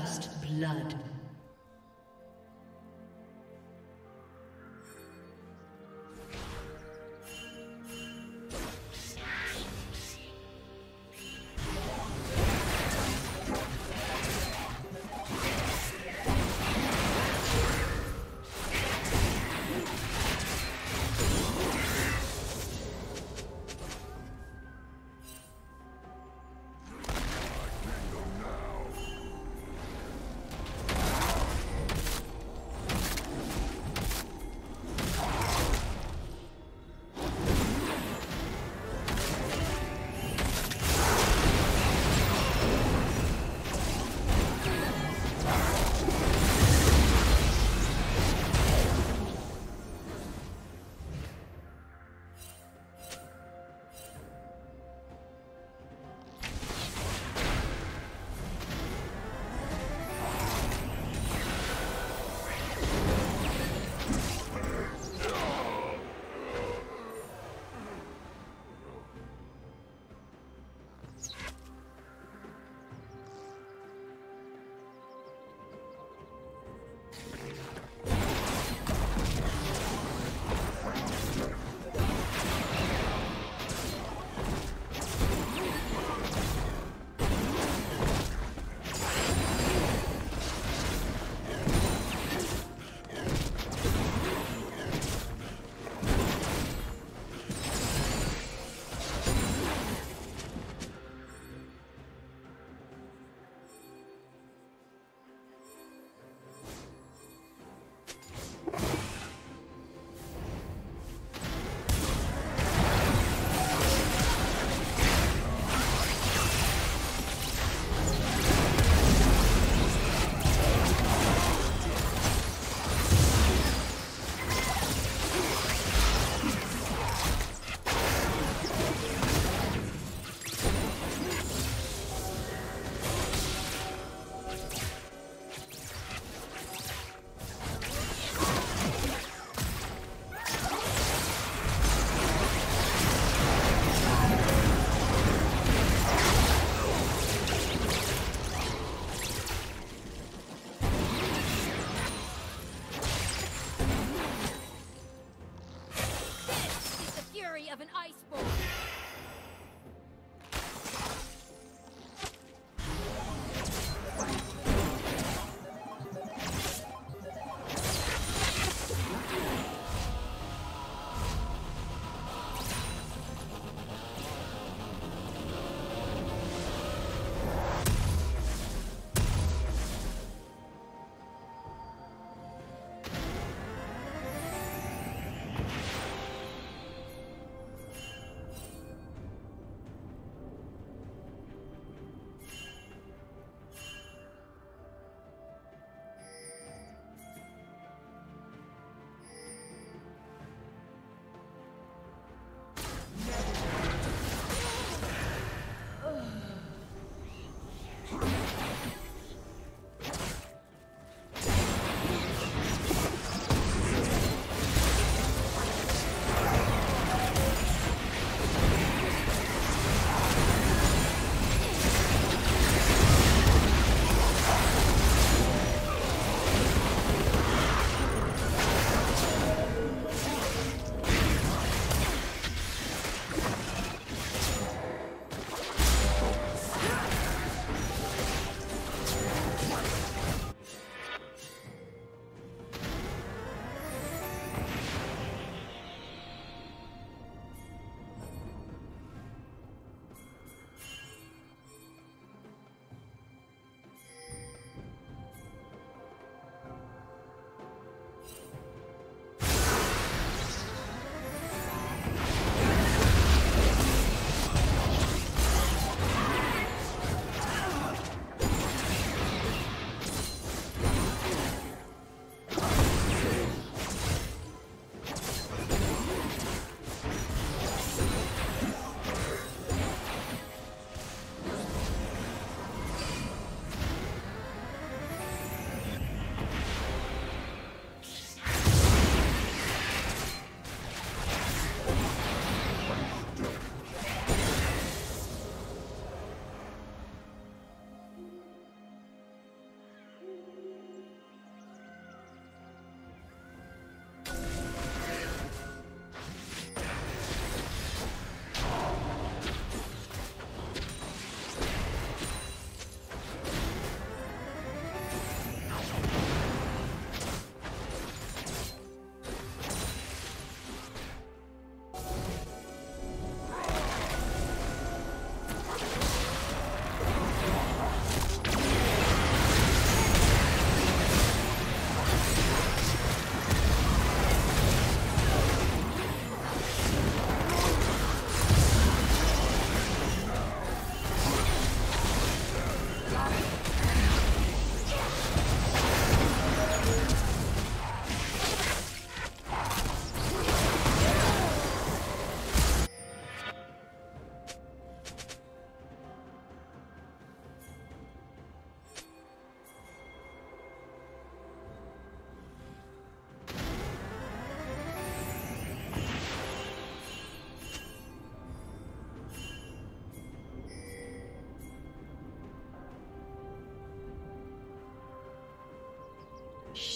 First blood.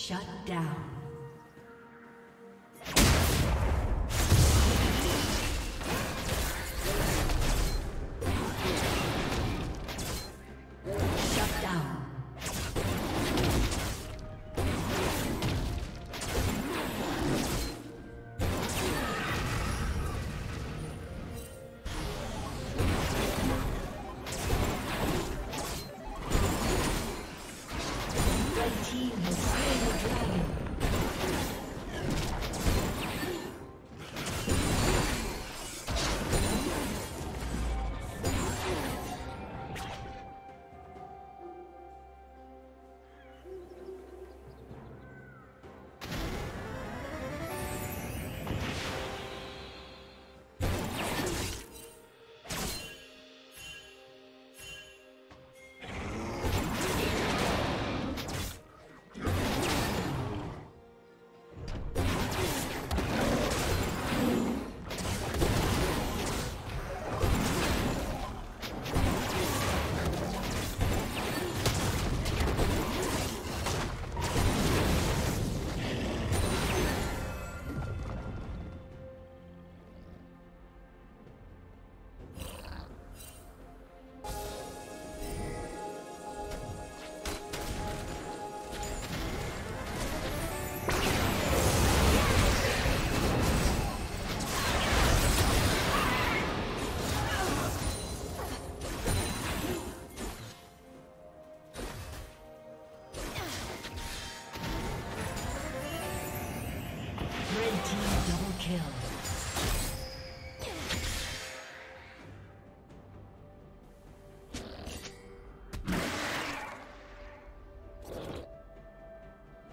Shut down.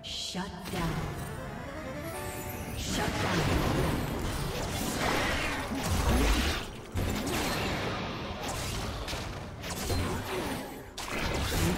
Shut down. Shut down. Your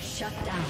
Shut down.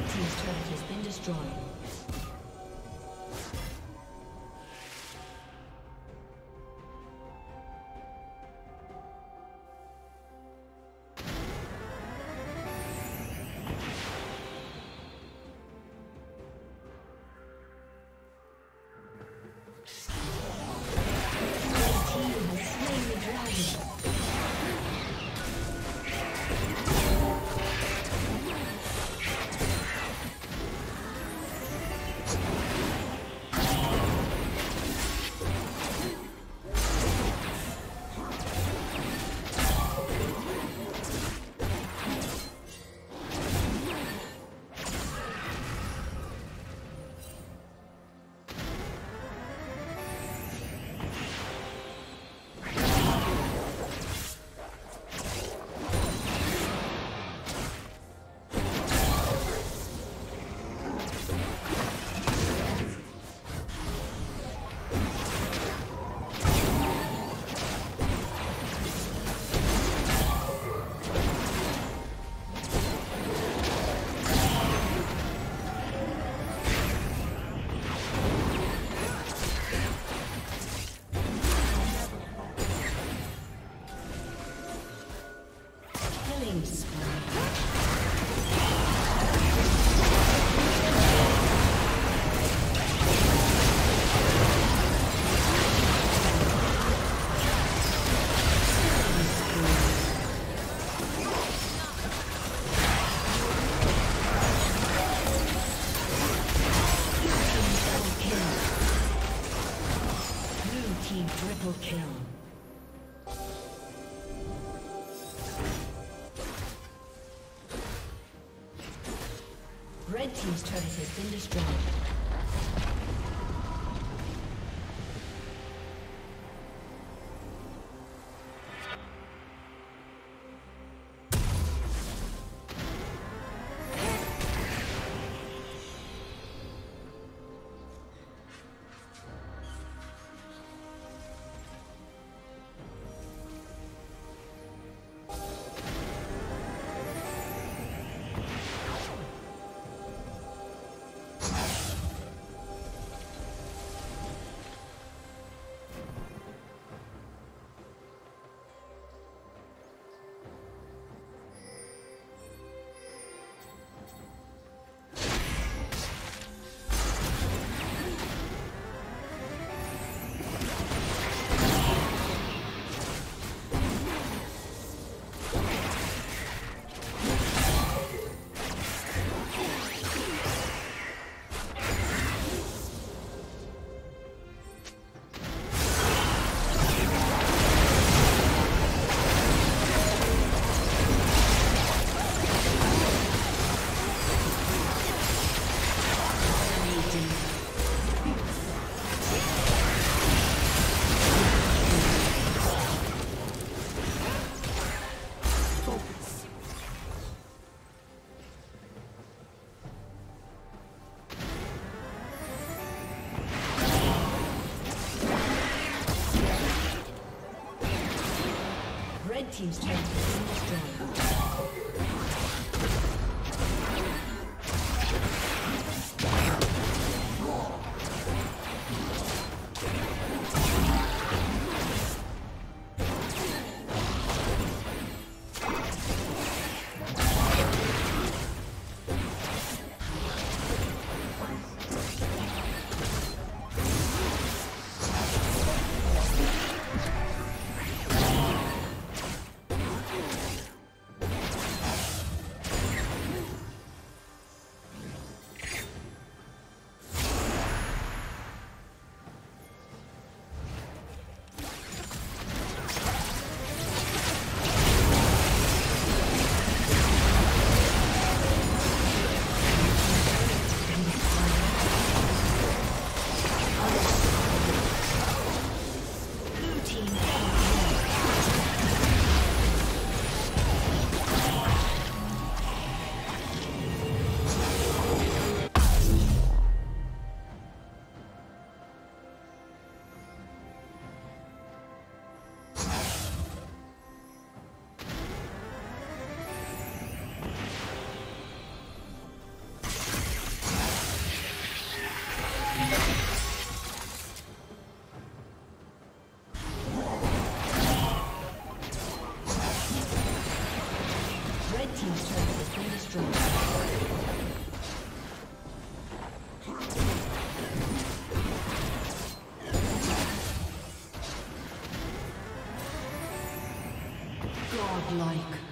Red team's turret has been destroyed. Triple kill. Red team's turret has been destroyed. Team's turret has been destroyed. Godlike.